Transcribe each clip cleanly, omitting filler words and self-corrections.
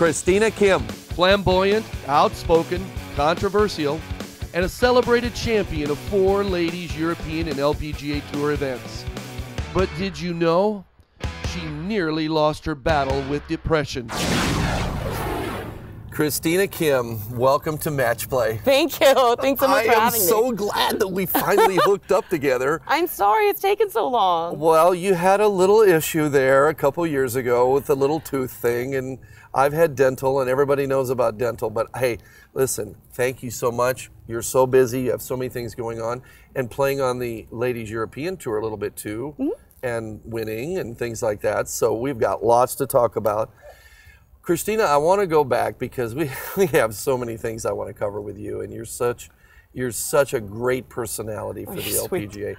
Christina Kim. Flamboyant, outspoken, controversial, and a celebrated champion of 4 Ladies European and LPGA Tour events. But did you know? She nearly lost her battle with depression. Christina Kim, welcome to Match Play. Thank you. Thanks so much for having me. I am so glad that we finally hooked up together. I'm sorry it's taken so long. Well, you had a little issue there a couple years ago with a little tooth thing, and I've had dental, and everybody knows about dental. But hey, listen, thank you so much. You're so busy. You have so many things going on, and playing on the Ladies European Tour a little bit too, and winning and things like that. So we've got lots to talk about. Christina, I want to go back because we have so many things I want to cover with you, and you're such a great personality for the LPGA.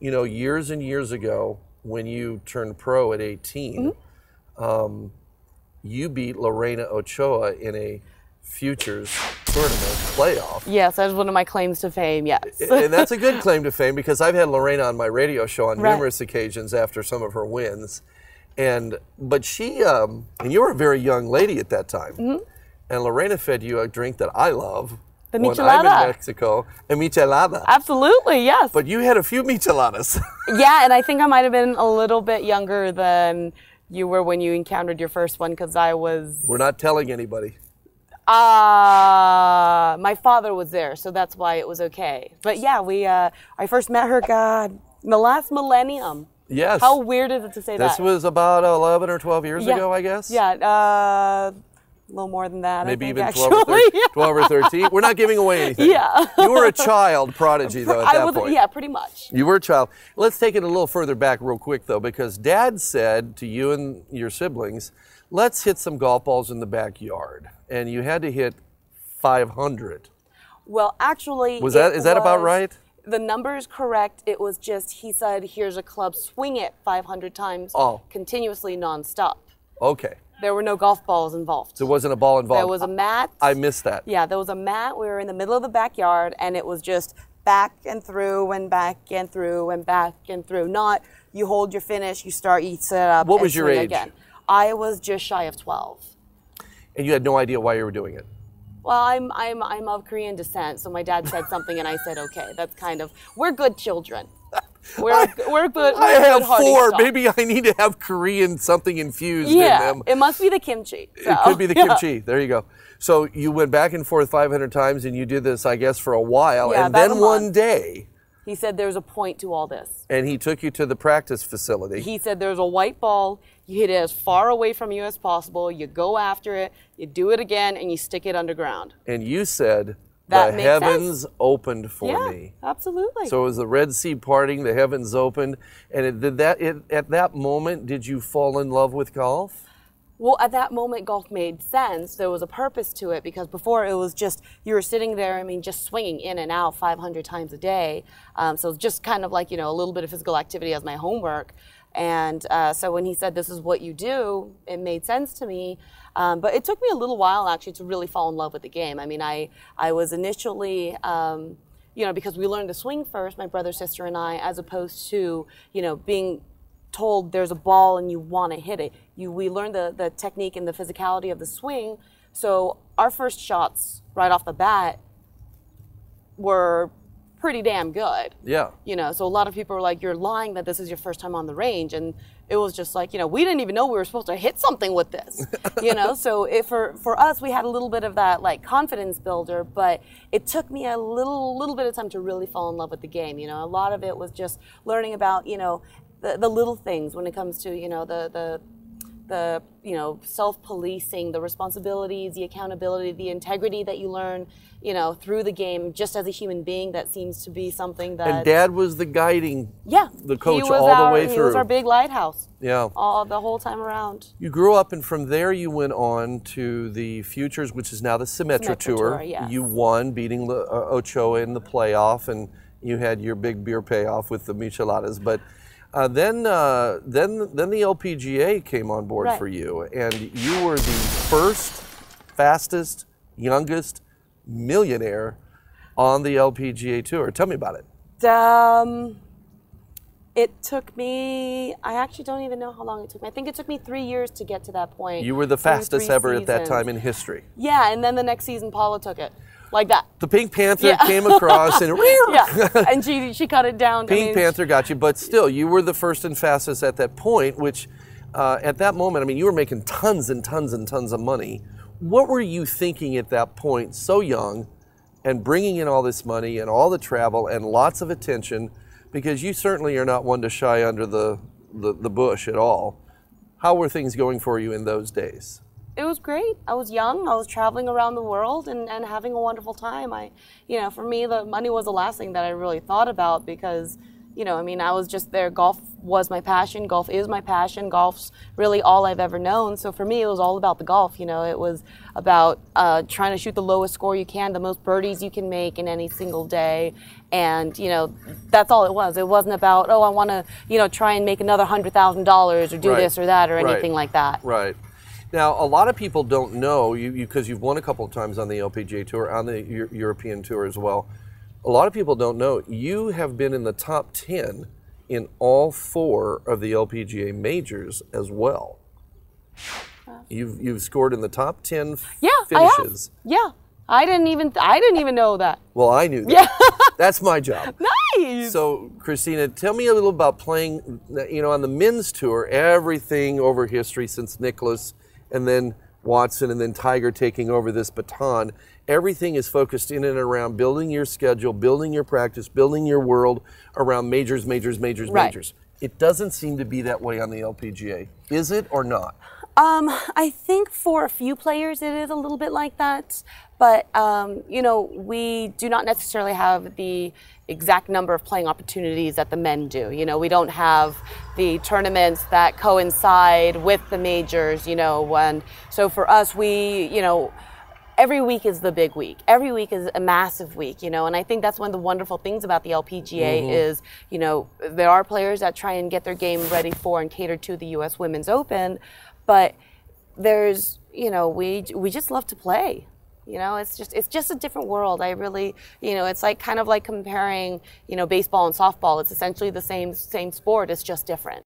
You know, years and years ago, when you turned pro at 18, you beat Lorena Ochoa in a futures tournament playoff. Yes, that was one of my claims to fame, yes. And that's a good claim to fame, because I've had Lorena on my radio show on numerous occasions after some of her wins. But she, and you were a very young lady at that time, and Lorena fed you a drink that I love. The michelada. When I'm in Mexico, a michelada. Absolutely, yes. But you had a few micheladas. Yeah, and I think I might have been a little bit younger than you were when you encountered your first one, because I was... We're not telling anybody. My father was there, so that's why it was okay. But yeah, I first met her, God, in the last millennium. Yes. How weird is it to say that? This was about 11 or 12 years ago, I guess? Yeah, a little more than that. Maybe I think, even 12 or 13. We're not giving away anything. Yeah. You were a child prodigy, though, at that point. Yeah, pretty much. You were a child. Let's take it a little further back real quick, though, because Dad said to you and your siblings, let's hit some golf balls in the backyard. And you had to hit 500. Well, actually, is that about right? The number is correct. It was just, he said, here's a club, swing it 500 times continuously, nonstop. Okay. There were no golf balls involved. There wasn't a ball involved. There was a mat. I missed that. Yeah, there was a mat. We were in the middle of the backyard, and it was just back and through and back and through and back and through. Not you hold your finish, you start, you set up. What was your age? Again. I was just shy of 12. And you had no idea why you were doing it? Well, I'm of Korean descent, so my dad said something, and I said, okay, that's kind of, we're good children. We're good. I have four. Maybe I need to have Korean something infused in them. It must be the kimchi. So. It could be the kimchi. There you go. So you went back and forth 500 times, and you did this, I guess, for a while. Yeah, and then one day, he said, there's a point to all this. And he took you to the practice facility. He said, there's a white ball. You hit it as far away from you as possible. You go after it. You do it again, and you stick it underground. And you said, the heavens opened for me. Yeah, absolutely. So it was the Red Sea parting, the heavens opened. And at that moment, did you fall in love with golf? Well, at that moment, golf made sense. There was a purpose to it, because before it was just, you were sitting there, I mean, just swinging in and out 500 times a day. So it was just kind of like, you know, a little bit of physical activity as my homework. And so when he said, this is what you do, it made sense to me. But it took me a little while, actually, to really fall in love with the game. I mean, I was initially, you know, because we learned to swing first, my brother, sister, and I, as opposed to, you know, being told there's a ball and you want to hit it. We learned the technique and the physicality of the swing. So our first shots right off the bat were pretty damn good. Yeah. You know, so a lot of people were like, you're lying that this is your first time on the range. And it was just like, you know, we didn't even know we were supposed to hit something with this, you know? So for us, we had a little bit of that like confidence builder, but it took me a little bit of time to really fall in love with the game. You know, a lot of it was just learning about, you know, the little things when it comes to, you know, the you know, self-policing, the responsibilities, the accountability, the integrity that you learn, you know, through the game, just as a human being. That seems to be something that... And Dad was the guiding, the coach all the way through. He was our big lighthouse. Yeah. All the whole time around. You grew up, and from there you went on to the Futures, which is now the Symetra Tour. Yes. You won, beating Ochoa in the playoff, and you had your big beer payoff with the micheladas, but... Then the LPGA came on board for you, and you were the first, fastest, youngest millionaire on the LPGA Tour. Tell me about it. It took me, I actually don't even know how long it took me. I think it took me 3 years to get to that point. You were the fastest ever at that time in history. Yeah, and then the next season, Paula took it. Like that. The Pink Panther came across and and she cut it down. Pink Panther got you, but still, you were the first and fastest at that point, which at that moment, I mean, you were making tons and tons and tons of money. What were you thinking at that point, so young, and bringing in all this money and all the travel and lots of attention, because you certainly are not one to shy under the bush at all. How were things going for you in those days? It was great. I was young. I was traveling around the world and having a wonderful time. You know, for me, the money was the last thing that I really thought about because, you know, I mean, I was just there. Golf was my passion. Golf is my passion. Golf's really all I've ever known. So for me, it was all about the golf. You know, it was about trying to shoot the lowest score you can, the most birdies you can make in any single day. And, you know, that's all it was. It wasn't about, oh, I want to, you know, try and make another $100,000 or do this or that or anything like that. Right. Now, a lot of people don't know you because you've won a couple of times on the LPGA Tour, on the European Tour as well. A lot of people don't know you have been in the top 10 in all 4 of the LPGA majors as well. You've scored in the top 10 finishes. I have. Yeah, I didn't even know that. Well, I knew that. Yeah. That's my job. Nice. So, Christina, tell me a little about playing. You know, on the men's tour, everything over history since Nicholas. And then Watson and then Tiger taking over this baton. Everything is focused in and around building your schedule, building your practice, building your world around majors, majors, majors, majors. It doesn't seem to be that way on the LPGA. Is it or not? I think for a few players it is a little bit like that, but you know, we do not necessarily have the exact number of playing opportunities that the men do. You know, we don't have the tournaments that coincide with the majors, you know, and so for us, we, you know, every week is the big week. Every week is a massive week, you know, and I think that's one of the wonderful things about the LPGA is, you know, there are players that try and get their game ready for and cater to the U.S. Women's Open, but there's, you know, we just love to play. You know, it's just a different world. I really, you know, it's like kind of like comparing, you know, baseball and softball. It's essentially the same sport. It's just different.